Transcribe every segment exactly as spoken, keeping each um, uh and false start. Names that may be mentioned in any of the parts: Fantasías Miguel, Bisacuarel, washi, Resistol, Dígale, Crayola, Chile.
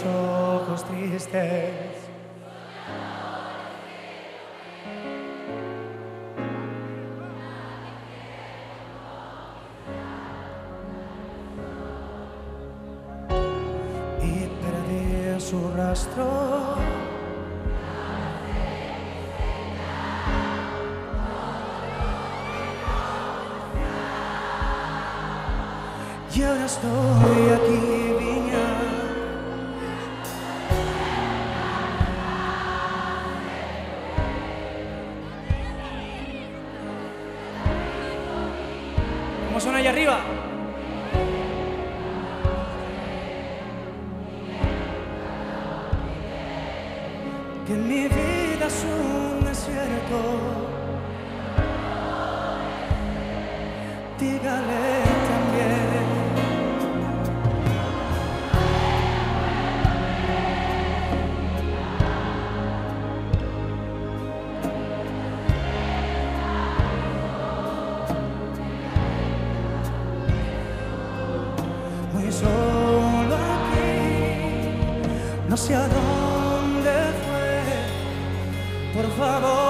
tus ojos tristes. Y perdí su rastro. Y ahora estoy aquí, viña. ¿Cómo suena allá arriba? Que mi vida es un desierto. Dígale también. Voy solo aquí, no sé a dónde fue, por favor.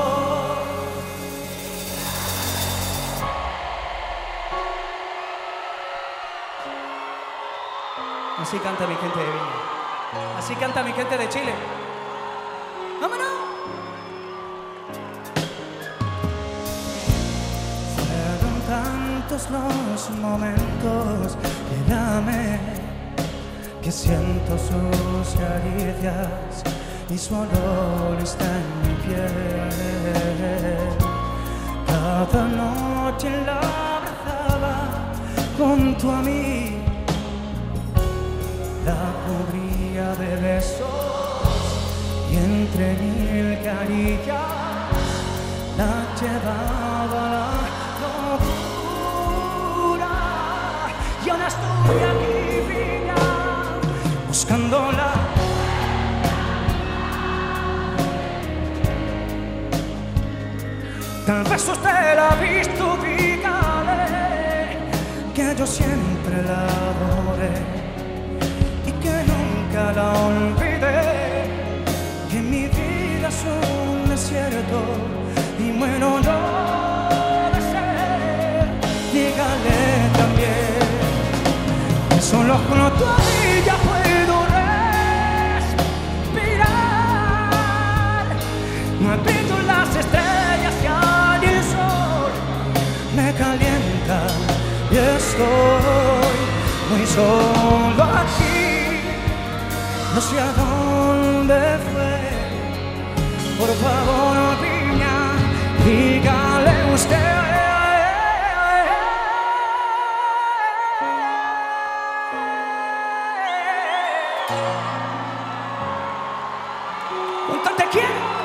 Así canta mi gente de Viña, así canta mi gente de Chile. ¡Vámonos! Fueron tantos los momentos. Dame que siento sus caricias y su olor está en mi piel. Cada noche la abrazaba junto a mí, la cubría de besos y entre mil caricias la llevaba a la locura. Yo no estoy aquí, viña, buscándola. Tal vez usted la ha visto, dígale que yo siempre la adoré y que nunca la olvidé. Que mi vida es un desierto y bueno, no lo sé. Dígale también. Solo con tu orilla puedo respirar. No he visto las estrellas y el sol me calienta y estoy muy solo aquí. No sé a dónde fue. Por favor, viña, dígale usted. ¡Te quiero!